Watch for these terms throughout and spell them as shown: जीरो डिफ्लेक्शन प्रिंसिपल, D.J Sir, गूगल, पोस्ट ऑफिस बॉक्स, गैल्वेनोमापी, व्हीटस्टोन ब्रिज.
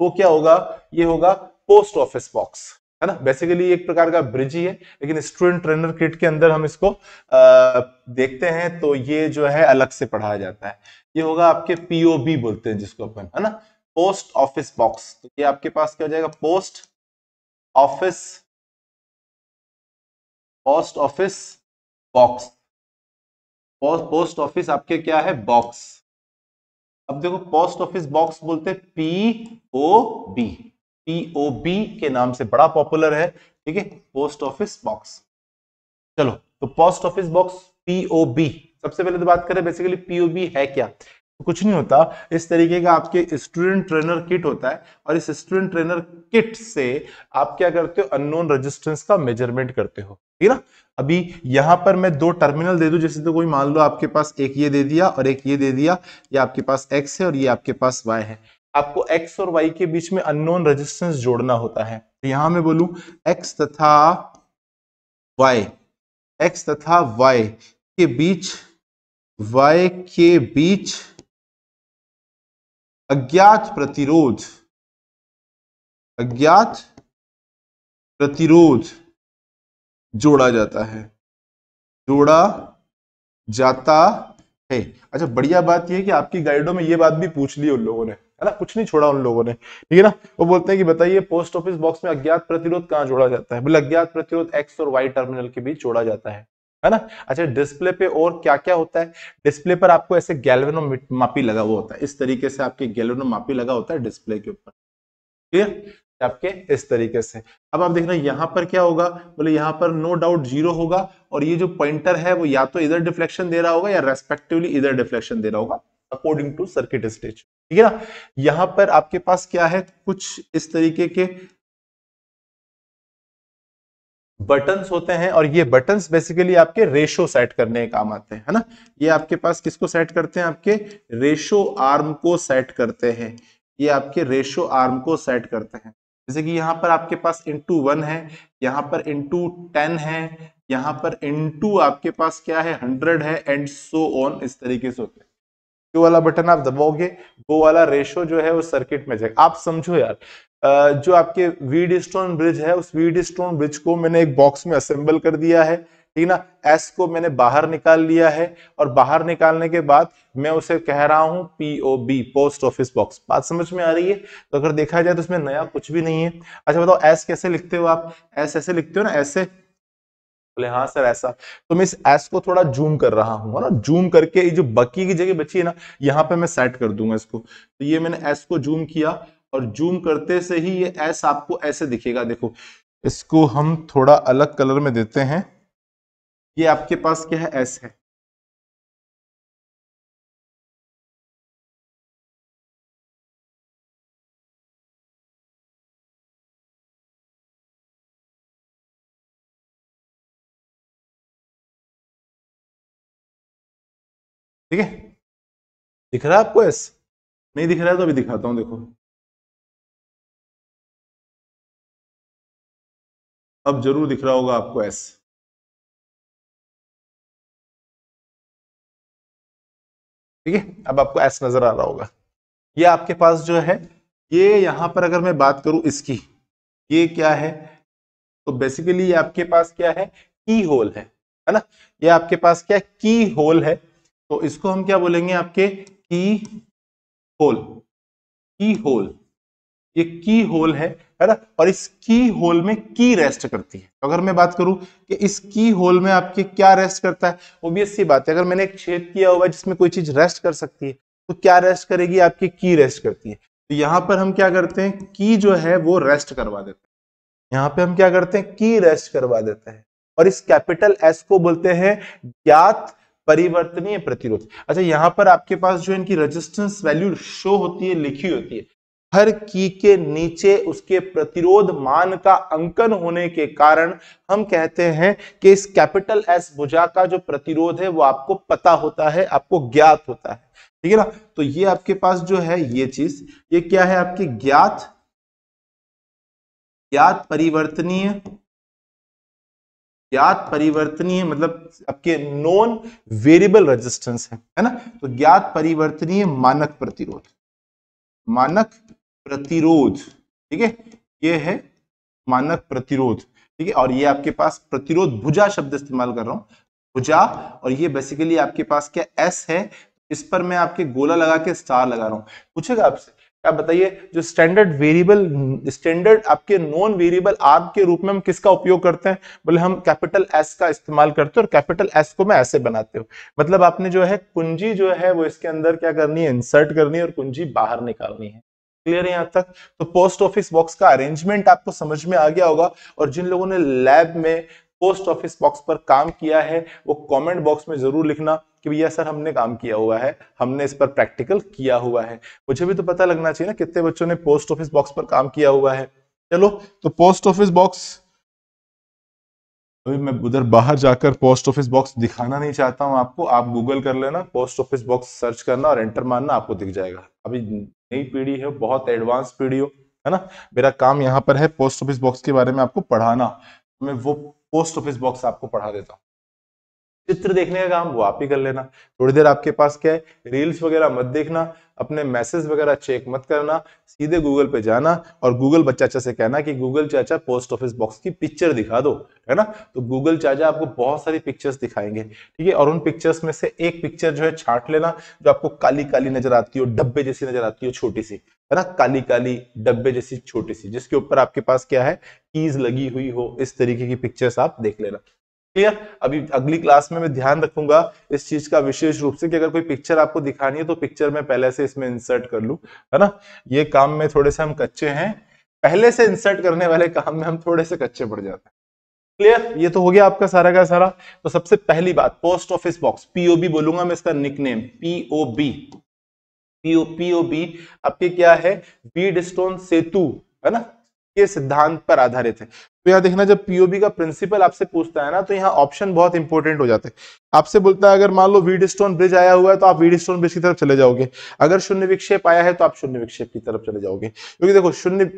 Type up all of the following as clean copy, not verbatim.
वो क्या होगा, ये होगा पोस्ट ऑफिस बॉक्स, है ना। बेसिकली एक प्रकार का ब्रिज ही है, लेकिन स्टूडेंट ट्रेनर किट के अंदर हम इसको देखते हैं तो ये जो है अलग से पढ़ाया जाता है। ये होगा आपके पीओबी बोलते हैं जिसको अपन, है ना, पोस्ट ऑफिस बॉक्स। तो ये आपके पास क्या हो जाएगा, पोस्ट ऑफिस बॉक्स। Post office आपके क्या है, बॉक्स। अब देखो पोस्ट ऑफिस बॉक्स बोलते हैं पीओबी, पीओबी के नाम से बड़ा पॉपुलर है, ठीक है, पोस्ट ऑफिस बॉक्स। चलो तो पोस्ट ऑफिस बॉक्स पीओबी, सबसे पहले तो बात करें बेसिकली पीओबी है क्या। तो कुछ नहीं होता, इस तरीके का आपके स्टूडेंट ट्रेनर किट होता है और इस स्टूडेंट ट्रेनर किट से आप क्या करते हो, अननोन रेजिस्टेंस का मेजरमेंट करते हो, ठीक है ना। अभी यहां पर मैं दो टर्मिनल दे दूं, जैसे तो कोई मान लो आपके पास एक ये दे दिया और एक ये दे दिया, ये आपके पास एक्स है और ये आपके पास वाई है। आपको x और y के बीच में अननोन रेजिस्टेंस जोड़ना होता है। तो यहां मैं बोलूं x तथा y के बीच अज्ञात प्रतिरोध जोड़ा जाता है। अच्छा, बढ़िया बात यह है कि आपकी गाइडों में ये बात भी पूछ ली उन लोगों ने, है ना, कुछ नहीं छोड़ा उन लोगों ने, ठीक है ना। वो बोलते हैं कि बताइए पोस्ट ऑफिस बॉक्स में अज्ञात प्रतिरोध कहाँ जोड़ा जाता है, बोले अज्ञात प्रतिरोध एक्स और वाई टर्मिनल के बीच जोड़ा जाता है, है ना। अच्छा, डिस्प्ले पे और क्या क्या होता है, डिस्प्ले पर आपको ऐसे गैल्वेनोमापी लगा हुआ होता है, इस तरीके से आपके गैल्वेनोमापी लगा होता है डिस्प्ले के ऊपर, ठीक है, आपके इस तरीके से। अब आप देखना यहाँ पर क्या होगा, बोले यहाँ पर नो डाउट जीरो होगा और ये जो पॉइंटर है वो या तो इधर डिफ्लेक्शन दे रहा होगा या रेस्पेक्टिवली इधर डिफ्लेक्शन दे रहा होगा अकॉर्डिंग टू सर्किट स्टेज, ठीक है ना। यहां पर आपके पास क्या है, कुछ इस तरीके के बटन्स होते हैं और ये बटन्स बेसिकली आपके रेशो सेट करने के काम आते हैं, है ना। ये आपके पास किसको सेट करते हैं, आपके रेशो आर्म को सेट करते हैं, ये आपके रेशो आर्म को सेट करते हैं। जैसे कि यहाँ पर आपके पास ×1 है, यहाँ पर ×10 है, यहाँ पर ×2 आपके पास क्या है 100 है, एंड सो ऑन, इस तरीके से होते हैं। जो वाला बटन आप दबाओगे वो वाला रेशो जो है वो सर्किट में जाएगा। आप समझो यार, जो आपके व्हीटस्टोन ब्रिज है, उस व्हीटस्टोन ब्रिज को मैंने एक बॉक्स में असेंबल कर दिया है, ठीक ना। एस को मैंने बाहर निकाल लिया है और बाहर निकालने के बाद मैं उसे कह रहा हूं पीओबी, पोस्ट ऑफिस बॉक्स। बात समझ में आ रही है। तो अगर देखा जाए तो इसमें नया कुछ भी नहीं है। अच्छा बताओ एस कैसे लिखते हो आप, एस ऐसे लिखते हो ना, ऐसे, बोले हाँ सर ऐसा। तो मैं इस एस को थोड़ा जूम कर रहा हूँ, है ना, जूम करके ये जो बाकी की जगह बची है ना, यहाँ पे मैं सेट कर दूंगा इसको। तो ये मैंने एस को जूम किया और जूम करते से ही ये एस आपको ऐसे दिखेगा। देखो इसको हम थोड़ा अलग कलर में देते हैं। ये आपके पास क्या है, एस है, ठीक है, दिख रहा है आपको एस? नहीं दिख रहा है तो अभी दिखाता हूं। देखो अब जरूर दिख रहा होगा आपको एस, ठीक है, अब आपको एस नजर आ रहा होगा। ये आपके पास जो है, ये यहां पर अगर मैं बात करूं इसकी, ये क्या है, तो बेसिकली ये आपके पास क्या है, की होल है ना। ये आपके पास क्या है, की होल है। तो इसको हम क्या बोलेंगे, आपके की होल, ये की होल है ना। और इस की होल में की रेस्ट करती है। अगर मैं बात करूं कि इस की होल में आपके क्या रेस्ट करता है, ऑब्वियस सी बात है, अगर मैंने एक छेद किया हुआ है जिसमें कोई चीज रेस्ट कर सकती है तो क्या रेस्ट करेगी, आपकी की रेस्ट करती है। तो यहां पर हम क्या करते हैं, की जो है वो रेस्ट करवा देते हैं। यहाँ पे हम क्या करते हैं, की रेस्ट करवा देते हैं। और इस कैपिटल एस को बोलते हैं ज्ञात परिवर्तनीय प्रतिरोध। अच्छा, यहाँ पर आपके पास जो इनकी रेजिस्टेंस वैल्यू शो होती है, लिखी होती है, हर की के नीचे उसके प्रतिरोध मान का अंकन होने के कारण हम कहते हैं कि इस कैपिटल एस भुजा का जो प्रतिरोध है वो आपको पता होता है, आपको ज्ञात होता है, ठीक है ना। तो ये आपके पास जो है ये चीज, ये क्या है आपकी ज्ञात परिवर्तनीय मतलब आपके नॉन वेरिएबल रेजिस्टेंस है ना। तो ज्ञात परिवर्तनीय मानक प्रतिरोध, मानक प्रतिरोध, ठीक है, ये है मानक प्रतिरोध, ठीक है। और ये आपके पास प्रतिरोध भुजा शब्द इस्तेमाल कर रहा हूँ, भुजा, और ये बेसिकली आपके पास क्या एस है, इस पर मैं आपके गोला लगा के स्टार लगा रहा हूँ। पूछेगा आपसे, आप बताइए जो स्टैंडर्ड वेरिएबल, स्टैंडर्ड आपके नॉन वेरिएबल आर के रूप में हम किसका उपयोग करते हैं? बोले हम कैपिटल एस का इस्तेमाल करते हैं, और कैपिटल एस को मैं ऐसे बनाते हूँ, मतलब आपने जो है कुंजी जो है वो इसके अंदर क्या करनी है, इंसर्ट करनी है और कुंजी बाहर निकालनी है। क्लियर है यहाँ तक? तो पोस्ट ऑफिस बॉक्स का अरेंजमेंट आपको समझ में आ गया होगा, और जिन लोगों ने लैब में पोस्ट ऑफिस बॉक्स पर काम किया है वो कमेंट बॉक्स में जरूर लिखना कि भैया सर हमने काम किया हुआ है, हमने इस पर प्रैक्टिकल किया हुआ है। मुझे भी तो पता लगना चाहिए ना कितने बच्चों ने पोस्ट ऑफिस बॉक्स पर काम किया हुआ है। चलो, तो पोस्ट ऑफिस बॉक्स, अभी मैं उधर बाहर जाकर पोस्ट ऑफिस बॉक्स दिखाना नहीं चाहता हूं आपको, आप गूगल कर लेना, पोस्ट ऑफिस बॉक्स सर्च करना और एंटर मारना, आपको दिख जाएगा। अभी नई पीढ़ी है, बहुत एडवांस पीढ़ी हो, है ना। मेरा काम यहाँ पर है पोस्ट ऑफिस बॉक्स के बारे में आपको पढ़ाना, मैं वो पोस्ट ऑफिस बॉक्स आपको पढ़ा देता हूँ। चित्र देखने का काम वो आप ही कर लेना। थोड़ी देर आपके पास क्या है, रील्स वगैरह मत देखना, अपने मैसेज वगैरह चेक मत करना, सीधे गूगल पे जाना और गूगल चाचा से कहना कि गूगल चाचा पोस्ट ऑफिस बॉक्स की पिक्चर दिखा दो, है ना। तो गूगल चाचा आपको बहुत सारी पिक्चर्स दिखाएंगे, ठीक है। और उन पिक्चर्स में से एक पिक्चर जो है छांट लेना, जो आपको काली काली नजर आती हो, डब्बे जैसी नजर आती हो, छोटी सी, है ना, काली काली डब्बे जैसी छोटी सी, जिसके ऊपर आपके पास क्या है, कीज लगी हुई हो, इस तरीके की पिक्चर्स आप देख लेना। क्लियर? अभी अगली क्लास में मैं ध्यान रखूंगा इस चीज का विशेष रूप से कि अगर कोई पिक्चर आपको दिखानी है तो पिक्चर में पहले से इसमें इंसर्ट कर लूं, है ना। ये काम में थोड़े से हम कच्चे हैं, पहले से इंसर्ट करने वाले काम में हम थोड़े से कच्चे पड़ जाते हैं। क्लियर? ये तो हो गया आपका सारा का सारा। तो सबसे पहली बात, पोस्ट ऑफिस बॉक्स, पीओबी बोलूंगा मैं इसका निकनेम, पीओबी, पीओबी आपके क्या है, व्हीटस्टोन सेतु, है ना, के सिद्धांत पर आधारित है। तो यहाँ देखना, जब पीओबी का प्रिंसिपल आपसे पूछता है ना, तो यहाँ ऑप्शन बहुत इंपॉर्टेंट हो जाते हैं। आपसे बोलता है अगर मान लो व्हीटस्टोन ब्रिज आया हुआ है तो आप व्हीटस्टोन ब्रिज की तरफ चले जाओगे, अगर शून्य विक्षेप आया है तो आप शून्य विक्षेप की तरफ चले जाओगे, क्योंकि देखो शून्य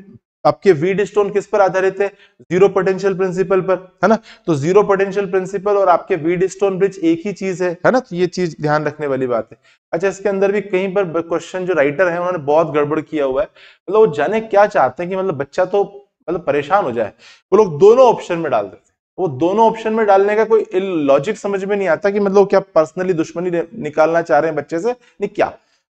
आपके व्हीटस्टोन किस पर आधारित है, जीरो पोटेंशियल प्रिंसिपल पर, है ना। तो जीरो पोटेंशियल प्रिंसिपल और आपके व्हीटस्टोन ब्रिज एक ही चीज है ना। तो ये चीज ध्यान रखने वाली बात है। अच्छा, इसके अंदर भी कहीं पर क्वेश्चन जो राइटर है उन्होंने बहुत गड़बड़ किया हुआ है, मतलब वो जाने क्या चाहते हैं कि मतलब बच्चा तो मतलब परेशान हो जाए, वो लोग दोनों ऑप्शन में डाल देते हैं। वो दोनों ऑप्शन में डालने का कोई लॉजिक समझ में नहीं आता कि मतलब क्या पर्सनली दुश्मनी निकालना चाह रहे हैं बच्चे से, नहीं क्या।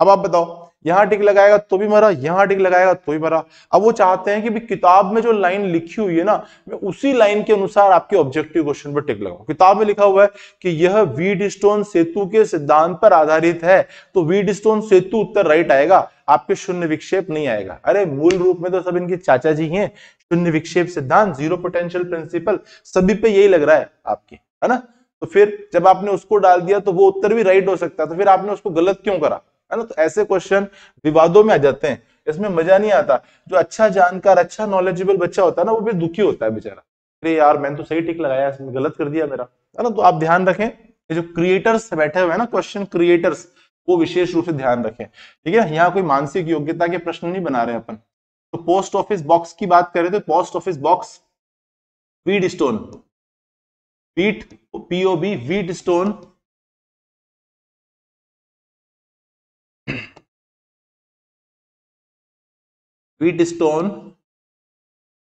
अब आप बताओ, यहाँ टिक लगाएगा तो भी मरा, यहाँ टिक लगाएगा तो भी मरा। अब वो चाहते हैं कि भी किताब में जो लाइन लिखी हुई है ना, मैं उसी लाइन के अनुसार आपके ऑब्जेक्टिव क्वेश्चन पर टिक लगाऊं। किताब में लिखा हुआ है कि यह व्हीटस्टोन सेतु के सिद्धांत पर आधारित है, तो व्हीटस्टोन सेतु उत्तर राइट आएगा, आपके शून्य विक्षेप नहीं आएगा। अरे मूल रूप में तो सब इनके चाचा जी हैं, शून्य विक्षेप सिद्धांत, जीरो पोटेंशियल प्रिंसिपल, सभी पे यही लग रहा है आपके, है ना। तो फिर जब आपने उसको डाल दिया तो वो उत्तर भी राइट हो सकता है, तो फिर आपने उसको गलत क्यों करा, है ना। तो ऐसे क्वेश्चन विवादों में आ जाते हैं, इसमें मजा नहीं आता। जो अच्छा जानकार, अच्छा नॉलेजेबल बच्चा होता है ना, वो भी दुखी होता है बेचारा, अरे यार मैंने तो सही टिक लगाया, इसमें गलत कर दिया मेरा, है ना। तो आप ध्यान रखें, ये जो क्रिएटर्स बैठे हुए हैं ना, क्वेश्चन क्रिएटर्स, वो विशेष रूप से ध्यान रखें, ठीक है। यहाँ कोई मानसिक योग्यता के प्रश्न नहीं बना रहे अपन। तो पोस्ट ऑफिस बॉक्स की बात करें तो पोस्ट ऑफिस बॉक्स Wheatstone, wheat POB, Wheatstone व्हीटस्टोन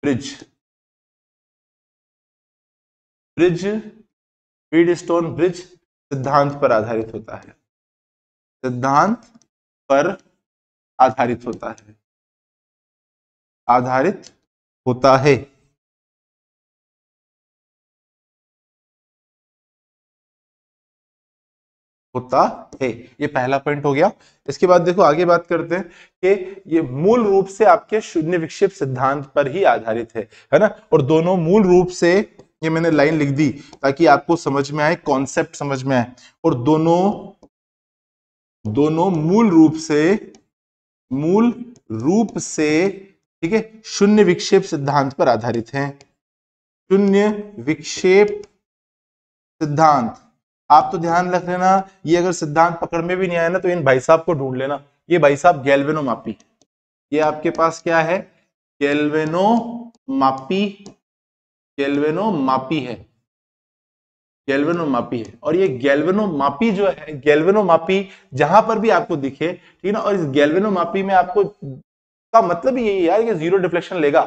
ब्रिज, व्हीटस्टोन ब्रिज सिद्धांत पर आधारित होता है, सिद्धांत पर आधारित होता है, आधारित होता है। होता है, ये पहला पॉइंट हो गया। इसके बाद देखो आगे बात करते हैं कि ये मूल रूप से आपके शून्य विक्षेप सिद्धांत पर ही आधारित है ना। और दोनों मूल रूप से, ये मैंने लाइन लिख दी ताकि आपको समझ में आए, कॉन्सेप्ट समझ में आए। और दोनों मूल रूप से ठीक है, शून्य विक्षेप सिद्धांत पर आधारित हैं। शून्य विक्षेप सिद्धांत, आप तो ध्यान रख लेना, ये अगर सिद्धांत पकड़ में भी नहीं आया ना तो इन भाई साहब को ढूंढ लेना। ये भाई साहब गैल्वेनोमापी, ये आपके पास क्या है, गैल्वेनोमापी है। और ये गैल्वेनोमापी जो है, गैल्वेनोमापी जहां पर भी आपको दिखे, ठीक है ना। और इस गैल्वेनोमापी में आपको का मतलब यही है यार, ये जीरो डिफ्लेक्शन लेगा,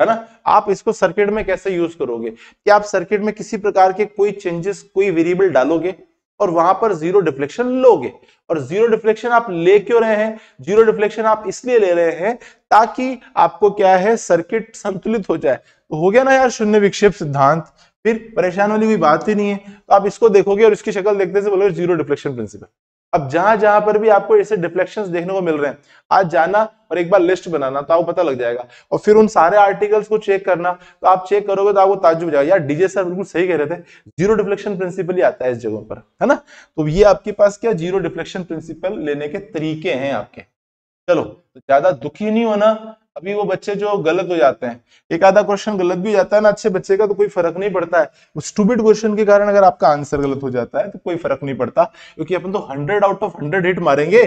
है ना। आप इसको सर्किट में कैसे यूज करोगे? क्या आप सर्किट में किसी प्रकार के कोई चेंजेस, कोई वेरिएबल डालोगे और वहां पर जीरो डिफ्लेक्शन लोगे। और जीरो डिफ्लेक्शन आप ले क्यों रहे हैं? जीरो डिफ्लेक्शन आप इसलिए ले रहे हैं ताकि आपको क्या है, सर्किट संतुलित हो जाए। तो हो गया ना यार शून्य विक्षेप सिद्धांत, फिर परेशान वाली भी बात ही नहीं है। तो आप इसको देखोगे और इसकी शक्ल देखते से बोलोगे जीरो डिफ्लेक्शन प्रिंसिपल। अब जहां जहां पर भी आपको ऐसे डिफ्लेक्शंस देखने को मिल रहे हैं, आज जाना और एक बार लिस्ट बनाना, तो आपको पता लग जाएगा। और फिर उन सारे आर्टिकल्स को चेक करना, तो आप चेक करोगे तो आपको ताज्जुब हो जाएगा, यार डीजे सर बिल्कुल सही कह रहे थे, जीरो डिफ्लेक्शन प्रिंसिपल ही आता है इस जगह पर, है ना। तो ये आपके पास क्या, जीरो डिफ्लेक्शन प्रिंसिपल लेने के तरीके हैं आपके। चलो, तो ज्यादा दुखी नहीं होना। अभी वो बच्चे जो गलत हो जाते हैं, एक आधा क्वेश्चन गलत भी जाता है ना अच्छे बच्चे का, तो कोई फर्क नहीं पड़ता है। उस स्टूपिड क्वेश्चन के कारण अगर आपका आंसर गलत हो जाता है तो कोई फर्क नहीं पड़ता, क्योंकि अपन तो 100 आउट ऑफ 100 हिट मारेंगे।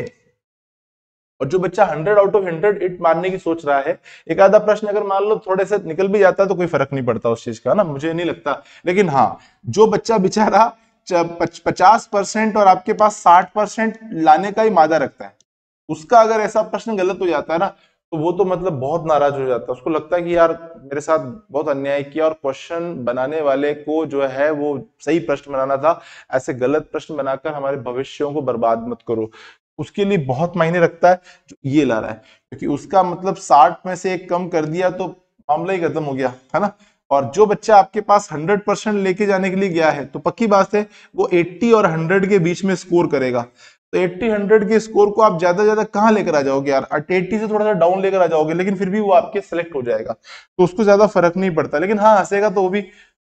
और जो बच्चा 100 आउट ऑफ 100 हिट मारने की सोच रहा है, एक आधा प्रश्न अगर मान लो थोड़े से निकल भी जाता है तो कोई फर्क नहीं पड़ता उस चीज का, ना, मुझे नहीं लगता। लेकिन हाँ, जो बच्चा बेचारा 50% और आपके पास 60% लाने का ही मादा रखता है, उसका अगर ऐसा प्रश्न गलत हो जाता है ना, तो वो तो मतलब बहुत नाराज हो जाता है। उसको लगता है कि यार मेरे साथ बहुत अन्याय किया, और क्वेश्चन बनाने वाले को जो है वो सही प्रश्न बनाना था, ऐसे गलत प्रश्न बनाकर हमारे भविष्यों को बर्बाद मत करो। उसके लिए बहुत मायने रखता है जो ये ला रहा है, क्योंकि उसका मतलब 60 में से एक कम कर दिया तो मामला ही खत्म हो गया, है ना। और जो बच्चा आपके पास 100% लेके जाने के लिए गया है, तो पक्की बात है वो 80 और 100 के बीच में स्कोर करेगा। तो 80-100 के स्कोर को आप ज्यादा कहाँ लेकर आ जाओगे यार, 80 से थोड़ा सा डाउन लेकर आ जाओगे, लेकिन फिर भी वो आपके सेलेक्ट हो जाएगा, तो उसको ज्यादा फर्क नहीं पड़ता। लेकिन हाँ, हंसेगा तो वो भी,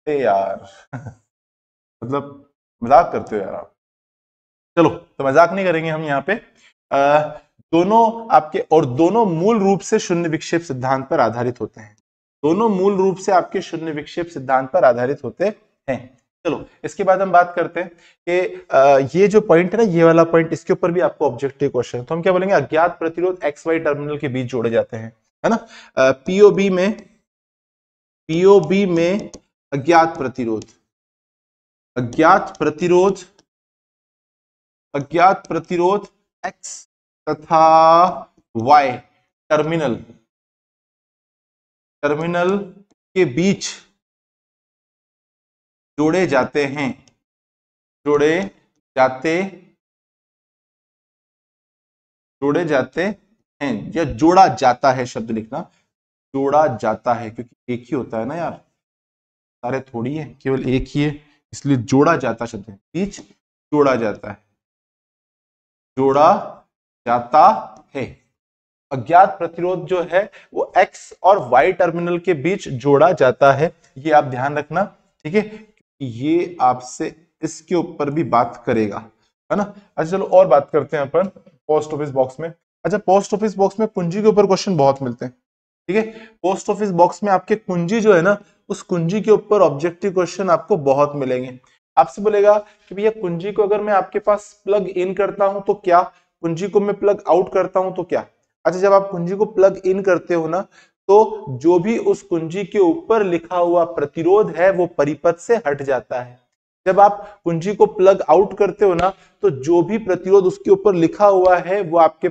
ए यार मतलब मजाक करते हो यार आप। चलो, तो मजाक नहीं करेंगे हम यहाँ पे। दोनों आपके, और दोनों मूल रूप से शून्य विक्षेप सिद्धांत पर आधारित होते हैं। दोनों मूल रूप से आपके शून्य विक्षेप सिद्धांत पर आधारित होते हैं। चलो, इसके बाद हम बात करते हैं कि ये जो पॉइंट है ना, ये वाला पॉइंट, इसके ऊपर भी आपको ऑब्जेक्टिव क्वेश्चन है। तो हम क्या बोलेंगे, अज्ञात प्रतिरोध XY टर्मिनल के बीच जोड़े जाते हैं, है ना। पीओबी में अज्ञात प्रतिरोध X तथा Y टर्मिनल के बीच जोड़े जाते हैं या जोड़ा जाता है, शब्द लिखना जोड़ा जाता है, क्योंकि एक ही होता है ना यार, सारे थोड़ी है, केवल एक ही है, इसलिए जोड़ा जाता शब्द है, बीच जोड़ा जाता है। अज्ञात प्रतिरोध जो है वो X और Y टर्मिनल के बीच जोड़ा जाता है, ये आप ध्यान रखना, ठीक है। ये आपसे इसके ऊपर भी बात करेगा, है ना। अच्छा, चलो और बात करते हैं अपन पोस्ट ऑफिस बॉक्स में। अच्छा, पोस्ट ऑफिस बॉक्स में कुंजी के ऊपर क्वेश्चन बहुत मिलते हैं, ठीक है। पोस्ट ऑफिस बॉक्स में आपके कुंजी जो है ना, उस कुंजी के ऊपर ऑब्जेक्टिव क्वेश्चन आपको बहुत मिलेंगे। आपसे बोलेगा कि भैया कुंजी को अगर मैं आपके पास प्लग इन करता हूं तो क्या, कुंजी को मैं प्लग आउट करता हूं तो क्या। अच्छा, जब आप कुंजी को प्लग इन करते हो ना, तो जो भी उस कुंजी के ऊपर लिखा हुआ प्रतिरोध है वो परिपथ से हट जाता है। जब आप कुंजी को प्लग आउट करते हो ना, तो जो भी प्रतिरोध उसके ऊपर लिखा हुआ है वो आपके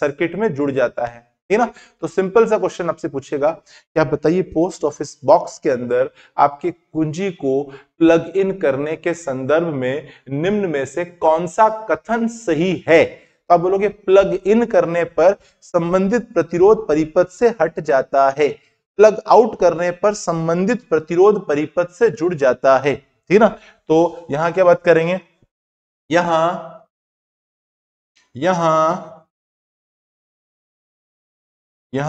सर्किट में जुड़ जाता है, ठीक है ना। तो सिंपल सा क्वेश्चन आपसे पूछेगा कि आप बताइए पोस्ट ऑफिस बॉक्स के अंदर आपके कुंजी को प्लग इन करने के संदर्भ में निम्न में से कौन सा कथन सही है। तो आप बोलोगे प्लग इन करने पर संबंधित प्रतिरोध परिपथ से हट जाता है, प्लग आउट करने पर संबंधित प्रतिरोध परिपथ से जुड़ जाता है, ठीक ना। तो यहां क्या बात करेंगे, यहां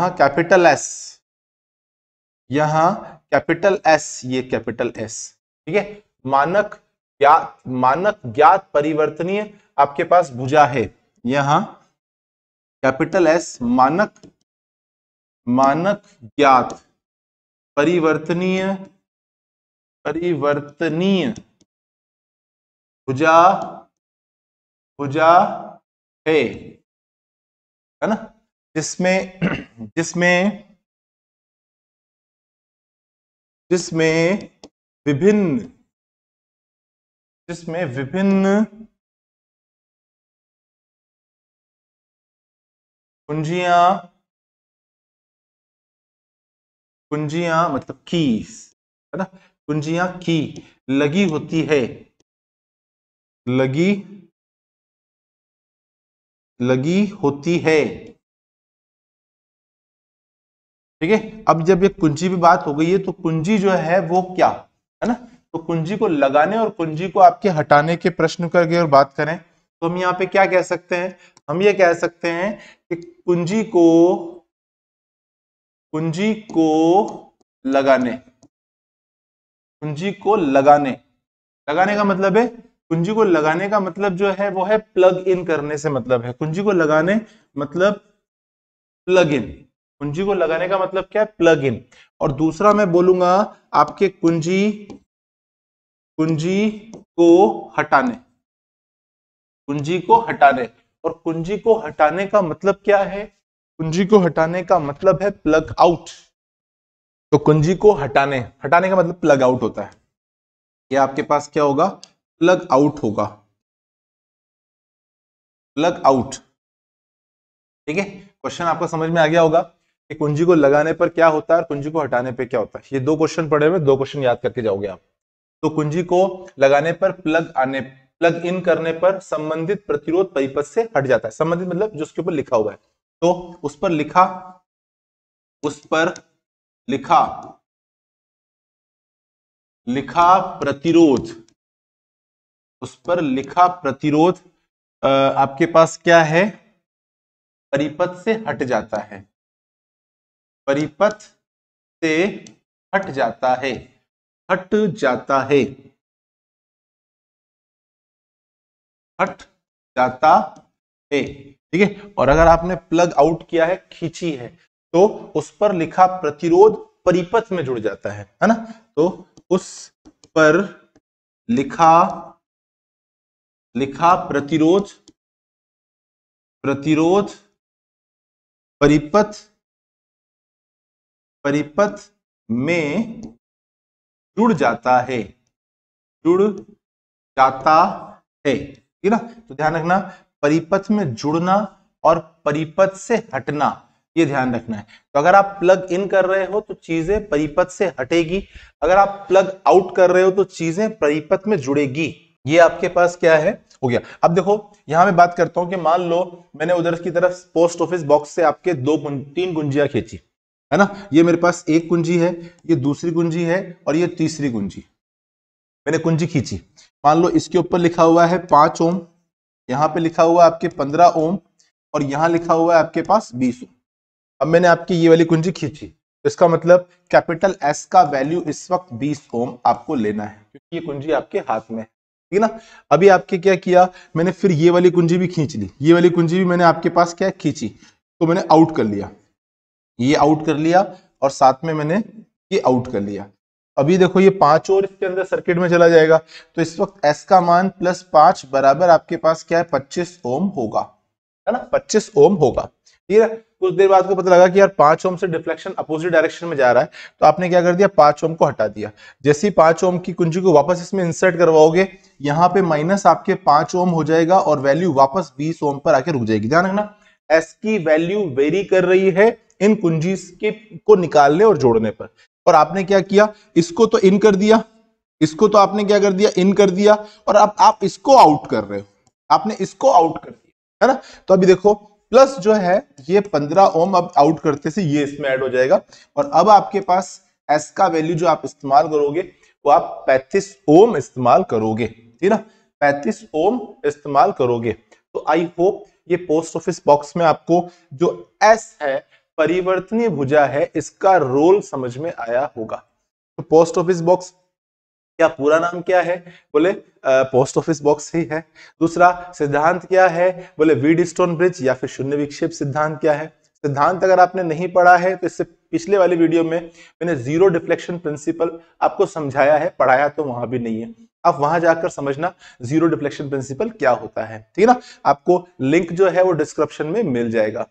कैपिटल S, ये कैपिटल S, ठीक है। मानक ज्ञात परिवर्तनीय आपके पास भुजा है, यहां कैपिटल S मानक ज्ञात परिवर्तनीय भुजा है ना, जिसमें विभिन्न कुंजियां कुंजियां मतलब कीज है ना, कुंजियां की लगी होती है, लगी होती है। ठीक है, अब जब ये कुंजी भी बात हो गई है तो कुंजी जो है वो क्या है ना, तो कुंजी को लगाने और कुंजी को आपके हटाने के प्रश्न करके और बात करें तो हम यहाँ पे क्या कह सकते हैं, हम ये कह सकते हैं कि कुंजी को लगाने का मतलब है, कुंजी को लगाने का मतलब जो है वो है प्लग इन करने से मतलब है, कुंजी को लगाने मतलब प्लग इन, कुंजी को लगाने का मतलब क्या है प्लग इन। और दूसरा मैं बोलूंगा आपके कुंजी को हटाने और कुंजी को हटाने का मतलब क्या है, कुंजी को हटाने का मतलब है प्लग आउट। तो कुंजी को हटाने का मतलब प्लग आउट होता है, ये आपके पास क्या होगा प्लग आउट होगा, प्लग आउट। ठीक है, क्वेश्चन आपको समझ में आ गया होगा कि कुंजी को लगाने पर क्या होता है और कुंजी को हटाने पर क्या होता है। ये दो क्वेश्चन पढ़े हुए, दो क्वेश्चन याद करके जाओगे आप। तो कुंजी को लगाने पर प्लग इन करने पर संबंधित प्रतिरोध परिपथ से हट जाता है, संबंधित मतलब जिसके ऊपर लिखा हुआ है, तो उस पर लिखा प्रतिरोध आपके पास क्या है परिपथ से हट जाता है, परिपथ से हट जाता है। ठीक है, और अगर आपने प्लग आउट किया है, खींची है, तो उस पर लिखा प्रतिरोध परिपथ में जुड़ जाता है ना, तो उस पर लिखा प्रतिरोध परिपथ में जुड़ जाता है ठीक है ना। तो ध्यान रखना, परिपथ में जुड़ना और परिपथ से हटना, ये ध्यान रखना है। तो अगर आप प्लग इन कर रहे हो तो चीजें परिपथ से हटेगी, अगर आप प्लग आउट कर रहे हो तो चीजें परिपथ में जुड़ेगी। ये आपके पास क्या है हो गया। अब देखो यहां मैं बात करता हूं कि मान लो मैंने उधर की तरफ पोस्ट ऑफिस बॉक्स से आपके तीन कुंजियां खींची है ना, ये मेरे पास एक कुंजी है, ये दूसरी कुंजी है और ये तीसरी कुंजी। मैंने कुंजी खींची, मान लो इसके ऊपर लिखा हुआ है 5 ओम, यहाँ पे लिखा हुआ आपके 15 ओम और यहाँ लिखा हुआ है आपके पास 20 ओम। अब मैंने आपकी ये वाली कुंजी खींची, इसका मतलब कैपिटल S का वैल्यू इस वक्त 20 ओम आपको लेना है क्योंकि ये कुंजी आपके हाथ में है ठीक है ना। अभी आपके क्या किया, मैंने फिर ये वाली कुंजी भी खींच ली, ये वाली कुंजी भी मैंने आपके पास क्या खींची, तो मैंने आउट कर लिया, ये आउट कर लिया और साथ में मैंने ये आउट कर लिया। अभी देखो ये 5 और इसके अंदर सर्किट में चला जाएगा, तो इस वक्त S का मान +5 बराबर आपके पास क्या है 25 ओम होगा है ना, 25 ओम होगा ठीक है। कुछ देर बाद को पता लगा कि यार 5 ओम से डिफ्लेक्शन अपोजिट डायरेक्शन में जा रहा है, तो आपने क्या कर दिया 5 ओम को हटा दिया। जैसे ही 5 ओम की कुंजी को वापस इसमें इंसर्ट करवाओगे, यहाँ पे माइनस आपके 5 ओम हो जाएगा और वैल्यू वापस 20 ओम पर आके रुक जाएगी। ध्यान रखना, S की वैल्यू वेरी कर रही है इन कुंजी के को निकालने और जोड़ने पर, और आपने क्या किया, इसको तो इन कर दिया, इसको तो आपने क्या कर दिया इन कर दिया, और अब आप इसको आउट कर रहे हो, आपने इसको आउट कर दिया है ना। तो अभी देखो प्लस जो है ये 15 ओम अब आउट करते से ये इसमें ऐड हो जाएगा, और अब आपके पास S का वैल्यू जो आप इस्तेमाल करोगे वो आप 35 ओम इस्तेमाल करोगे ठीक ना, 35 ओम इस्तेमाल करोगे। तो आई होप ये पोस्ट ऑफिस बॉक्स में आपको जो S है परिवर्तनीय भुजा है इसका रोल समझ में आया होगा। तो पोस्ट ऑफिस बॉक्स क्या पूरा नाम क्या है, बोले पोस्ट ऑफिस बॉक्स ही है। दूसरा सिद्धांत क्या है, बोले व्हीटस्टोन ब्रिज या फिर शून्य विक्षेप सिद्धांत क्या है। सिद्धांत अगर आपने नहीं पढ़ा है तो इससे पिछले वाली वीडियो में मैंने जीरो डिफ्लेक्शन प्रिंसिपल आपको समझाया है, पढ़ाया तो वहां भी नहीं है, आप वहां जाकर समझना जीरो डिफ्लेक्शन प्रिंसिपल क्या होता है ठीक है ना। आपको लिंक जो है वो डिस्क्रिप्शन में मिल जाएगा।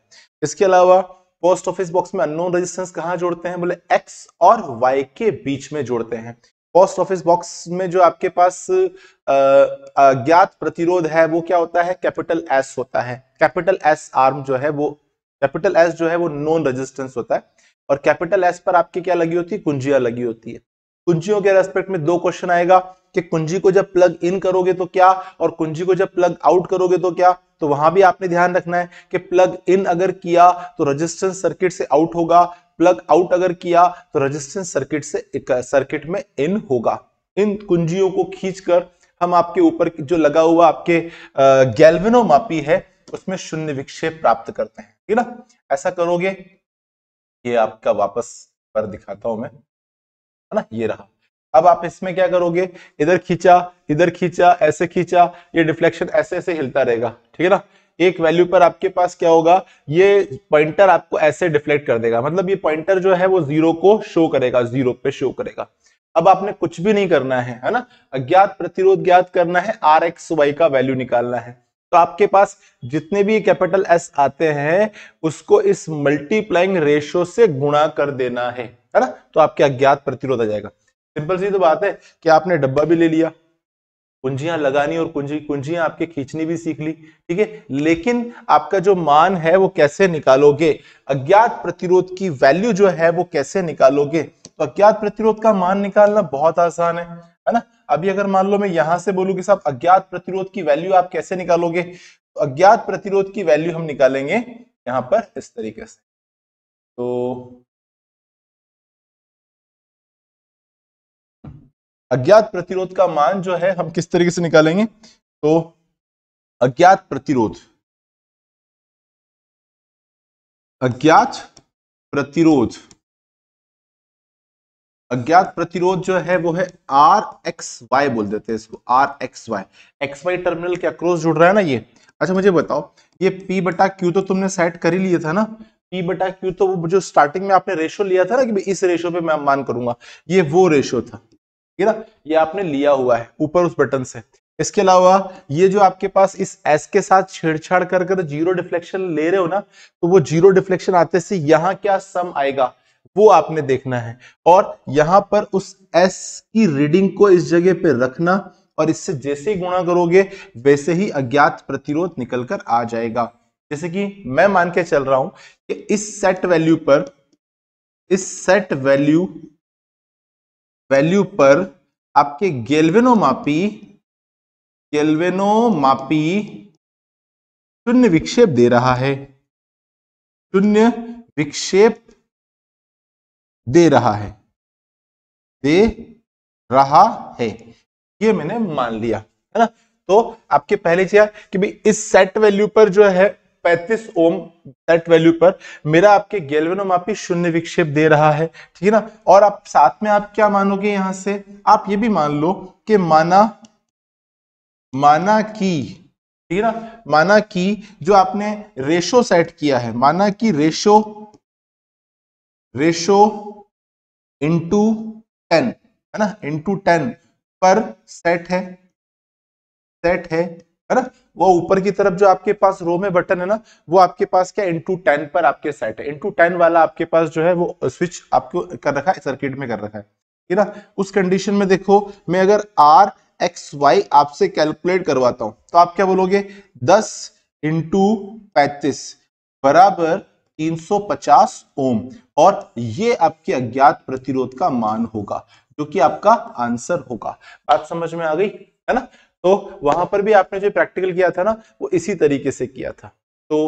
इसके अलावा पोस्ट ऑफिस बॉक्स में अननोन रेजिस्टेंस कहाँ जोड़ते हैं, बोले एक्स और वाई के बीच में जोड़ते हैं। पोस्ट ऑफिस बॉक्स में जो आपके पास ज्ञात प्रतिरोध है वो क्या होता है, कैपिटल S होता है, कैपिटल S आर्म जो है वो, कैपिटल S जो है वो नॉन रेजिस्टेंस होता है। और कैपिटल एस पर आपकी क्या लगी होती है, कुंजियां लगी होती है। कुंजियों के रेस्पेक्ट में दो क्वेश्चन आएगा कि कुंजी को जब प्लग इन करोगे तो क्या और कुंजी को जब प्लग आउट करोगे तो क्या। तो वहां भी आपने ध्यान रखना है कि प्लग इन अगर किया तो रेजिस्टेंस सर्किट से आउट होगा, प्लग आउट अगर किया तो रेजिस्टेंस सर्किट से सर्किट में इन होगा। इन कुंजियों को खींचकर हम आपके ऊपर जो लगा हुआ आपके गैल्वेनोमापी है उसमें शून्य विक्षेप प्राप्त करते हैं, ठीक है ना। ऐसा करोगे, ये आपका वापस पर दिखाता हूं मैं, है ना, ये रहा। अब आप इसमें क्या करोगे, इधर खींचा ऐसे खींचा, ये डिफ्लेक्शन ऐसे ऐसे हिलता रहेगा, ठीक है ना। एक वैल्यू पर आपके पास क्या होगा, ये पॉइंटर आपको ऐसे डिफ्लेक्ट कर देगा, मतलब ये पॉइंटर जो है वो जीरो को शो करेगा, जीरो पे शो करेगा। अब आपने कुछ भी नहीं करना है ना, अज्ञात प्रतिरोध ज्ञात करना है, आर एक्स वाई का वैल्यू निकालना है। तो आपके पास जितने भी कैपिटल एस आते हैं उसको इस मल्टीप्लाइंग रेशो से गुणा कर देना है ना, तो आपके अज्ञात प्रतिरोध आ जाएगा। सिंपल सी तो बात है कि आपने डब्बा भी ले लिया, कुंजियां लगानी और कुंजियां आपके खींचनी भी सीख ली, ठीक है। लेकिन आपका जो मान है वो कैसे निकालोगे, अज्ञात प्रतिरोध की वैल्यू जो है वो कैसे निकालोगे। तो अज्ञात प्रतिरोध का मान निकालना बहुत आसान है ना। अभी अगर मान लो मैं यहां से बोलूं कि साहब अज्ञात प्रतिरोध की वैल्यू आप कैसे निकालोगे, तो अज्ञात प्रतिरोध की वैल्यू हम निकालेंगे यहां पर इस तरीके से। तो अज्ञात प्रतिरोध का मान जो है हम किस तरीके से निकालेंगे, तो अज्ञात प्रतिरोध जो है वो है आर एक्स वाई, बोल देते हैं इसको R X Y. X Y terminal के अक्रॉस जुड़ रहा है ना ये। अच्छा मुझे बताओ, ये पी बटा क्यू तो तुमने सेट कर ही लिया था ना, पी बटा क्यू तो वो जो स्टार्टिंग में आपने रेशो लिया था ना कि इस रेशो पे मैं मान करूंगा, ये वो रेशो था, ठीक है ना। ये आपने लिया हुआ है ऊपर उस बटन से। इसके अलावा ये जो आपके पास इस एस के साथ छेड़छाड़ कर जीरो डिफ्लेक्शन ले रहे हो ना, तो वो जीरो डिफ्लेक्शन आते से यहाँ क्या सम आएगा वो आपने देखना है, और यहाँ पर उस एस की रीडिंग को इस जगह पे रखना, और इससे जैसे ही गुणा करोगे वैसे ही अज्ञात प्रतिरोध निकल कर आ जाएगा। जैसे कि मैं मान के चल रहा हूं कि इस सेट वैल्यू पर आपके गैल्वेनोमापी शून्य विक्षेप दे रहा है, शून्य विक्षेप दे रहा है, ये मैंने मान लिया है ना। तो आपके पहले चीज कि भाई इस सेट वैल्यू पर जो है 35 ओम सेट वैल्यू पर मेरा आपके गैल्वेनोमापी शून्य विक्षेप दे रहा है, ठीक है ना। और आप साथ में आप क्या मानोगे, यहां से आप ये भी मान लो कि माना कि ठीक है ना, माना कि जो आपने रेशो सेट किया है, माना कि रेशो × 10 है ना, × 10 पर सेट है ना। वो ऊपर की तरफ जो आपके पास रो में बटन है ना, वो आपके पास क्या × 10 पर आपके सेट है। × 10 वाला आपके पास जो है वो स्विच आपको कर रखा है, सर्किट में कर रखा है, ठीक है ना। उस कंडीशन में देखो, मैं अगर आर एक्स वाई आपसे कैलकुलेट करवाता हूं तो आप क्या बोलोगे, 10 × 35 = 350 ओम, और ये आपके अज्ञात प्रतिरोध का मान होगा जो कि आपका आंसर होगा। बात समझ में आ गई है ना। तो वहां पर भी आपने जो प्रैक्टिकल किया था ना वो इसी तरीके से किया था। तो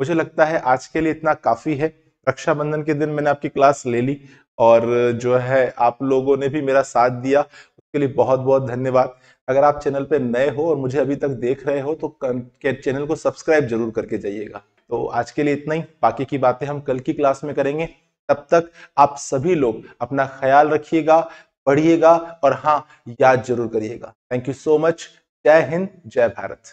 मुझे लगता है आज के लिए इतना काफी है। रक्षाबंधन के दिन मैंने आपकी क्लास ले ली और जो है आप लोगों ने भी मेरा साथ दिया, उसके लिए बहुत बहुत धन्यवाद। अगर आप चैनल पर नए हो और मुझे अभी तक देख रहे हो तो चैनल को सब्सक्राइब जरूर करके जाइएगा। तो आज के लिए इतना ही, बाकी की बातें हम कल की क्लास में करेंगे। तब तक आप सभी लोग अपना ख्याल रखिएगा, पढ़िएगा और हाँ, याद जरूर करिएगा। Thank you so much. जय हिंद, जय भारत।